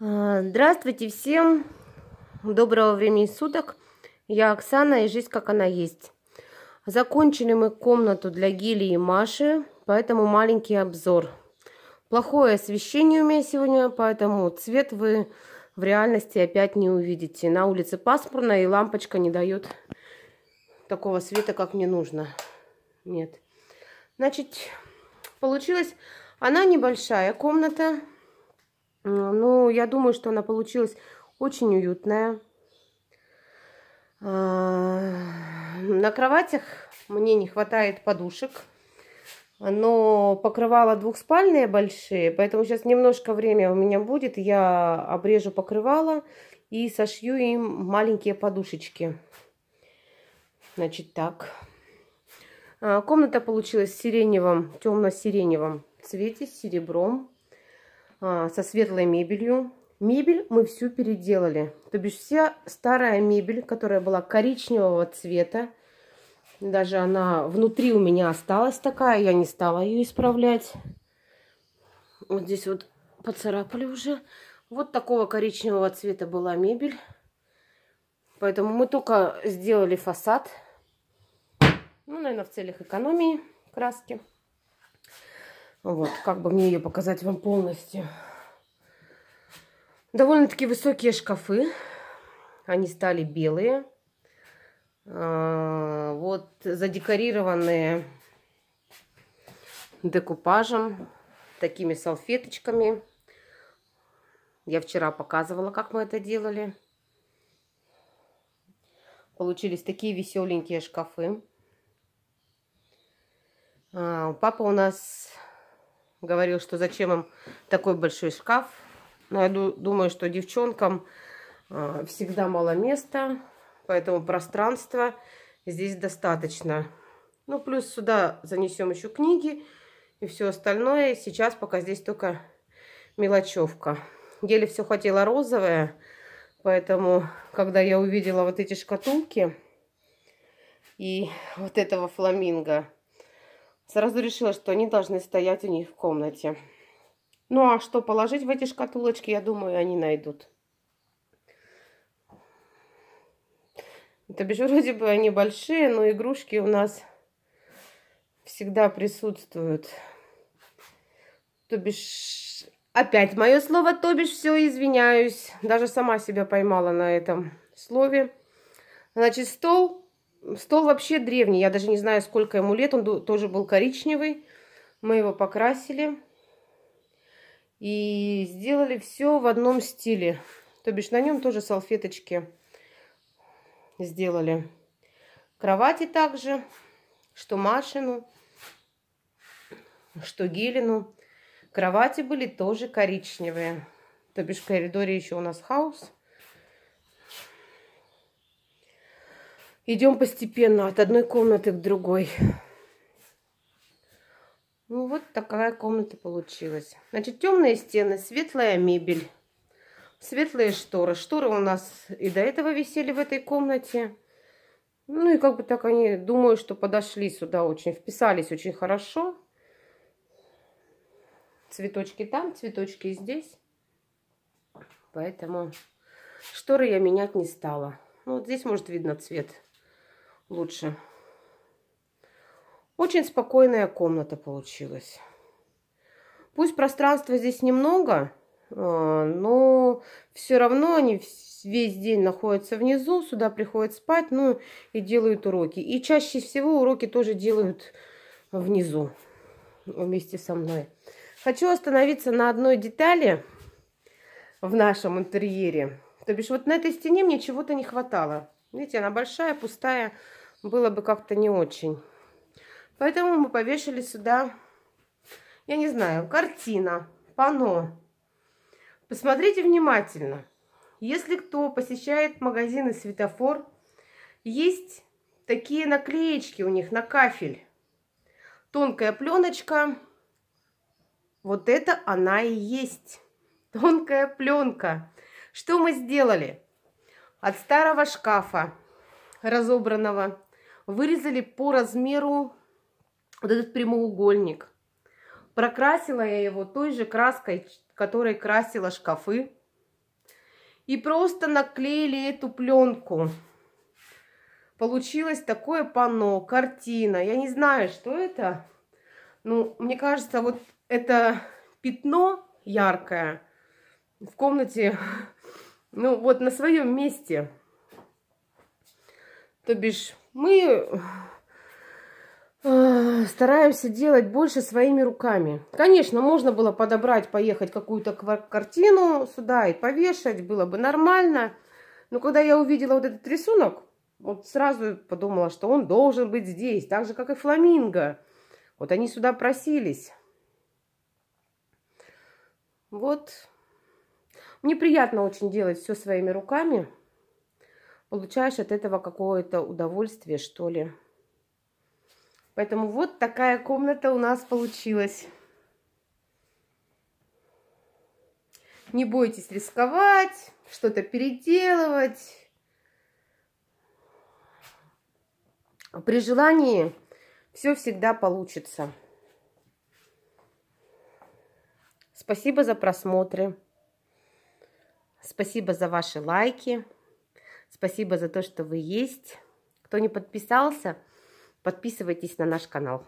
Здравствуйте всем, доброго времени суток. Я Оксана и жизнь как она есть. Закончили мы комнату для Гили и Маши, поэтому маленький обзор. Плохое освещение у меня сегодня, поэтому цвет вы в реальности опять не увидите. На улице пасмурно и лампочка не дает такого света, как мне нужно. Нет. Значит, получилась она небольшая комната. Ну, я думаю, что она получилась очень уютная. На кроватях мне не хватает подушек. Но покрывала двухспальные большие, поэтому сейчас немножко время у меня будет. Я обрежу покрывало и сошью им маленькие подушечки. Значит, так. Комната получилась в сиреневом, темно-сиреневом цвете, с серебром, со светлой мебелью. Мебель мы всю переделали. То бишь вся старая мебель, которая была коричневого цвета, даже она внутри у меня осталась такая, я не стала ее исправлять. Вот здесь вот поцарапали уже. Вот такого коричневого цвета была мебель. Поэтому мы только сделали фасад. Ну, наверное, в целях экономии краски. Вот, как бы мне ее показать вам полностью. Довольно-таки высокие шкафы. Они стали белые. Вот задекорированные декупажем, такими салфеточками. Я вчера показывала, как мы это делали. Получились такие веселенькие шкафы. Папа у нас говорил, что зачем им такой большой шкаф. Но я думаю, что девчонкам всегда мало места. Поэтому пространства здесь достаточно. Ну, плюс сюда занесем еще книги и все остальное. Сейчас пока здесь только мелочевка. Еле все хотела розовое. Поэтому, когда я увидела вот эти шкатулки и вот этого фламинго, сразу решила, что они должны стоять у них в комнате. Ну, а что положить в эти шкатулочки, я думаю, они найдут. То бишь, вроде бы они большие, но игрушки у нас всегда присутствуют. То бишь, опять мое слово, то бишь, все, извиняюсь. Даже сама себя поймала на этом слове. Значит, стол. Стол вообще древний. Я даже не знаю, сколько ему лет. Он тоже был коричневый. Мы его покрасили. И сделали все в одном стиле. То бишь, на нем тоже салфеточки сделали. Кровати также, что Машину, что Гилину. Кровати были тоже коричневые. То бишь, в коридоре еще у нас хаос. Идем постепенно от одной комнаты к другой. Ну, вот такая комната получилась. Значит, темные стены, светлая мебель. Светлые шторы. Шторы у нас и до этого висели в этой комнате. Ну и как бы так они, думаю, что подошли сюда очень. Вписались очень хорошо. Цветочки там, цветочки здесь. Поэтому шторы я менять не стала. Ну вот здесь, может, видно цвет лучше. Очень спокойная комната получилась. Пусть пространства здесь немного, но все равно они весь день находятся внизу, сюда приходят спать, ну и делают уроки. И чаще всего уроки тоже делают внизу вместе со мной. Хочу остановиться на одной детали в нашем интерьере. То бишь вот на этой стене мне чего-то не хватало. Видите, она большая, пустая, было бы как-то не очень. Поэтому мы повешали сюда, я не знаю, картина, панно. Посмотрите внимательно. Если кто посещает магазины «Светофор», есть такие наклеечки у них на кафель. Тонкая пленочка. Вот это она и есть. Тонкая пленка. Что мы сделали? От старого шкафа разобранного вырезали по размеру вот этот прямоугольник. Прокрасила я его той же краской, которой красила шкафы. и просто наклеили эту пленку. Получилось такое панно, картина. Я не знаю, что это. Ну, мне кажется, вот это пятно яркое в комнате, ну, вот на своем месте. То бишь, мы стараемся делать больше своими руками. Конечно, можно было подобрать, поехать какую-то картину сюда и повешать, было бы нормально. Но когда я увидела вот этот рисунок, вот сразу подумала, что он должен быть здесь, так же, как и фламинго. Вот они сюда просились. Вот. Мне приятно очень делать все своими руками. Получаешь от этого какое-то удовольствие, что ли. Поэтому вот такая комната у нас получилась. Не бойтесь рисковать, что-то переделывать. При желании все всегда получится. Спасибо за просмотры. Спасибо за ваши лайки. Спасибо за то, что вы есть. Кто не подписался, подписывайтесь на наш канал.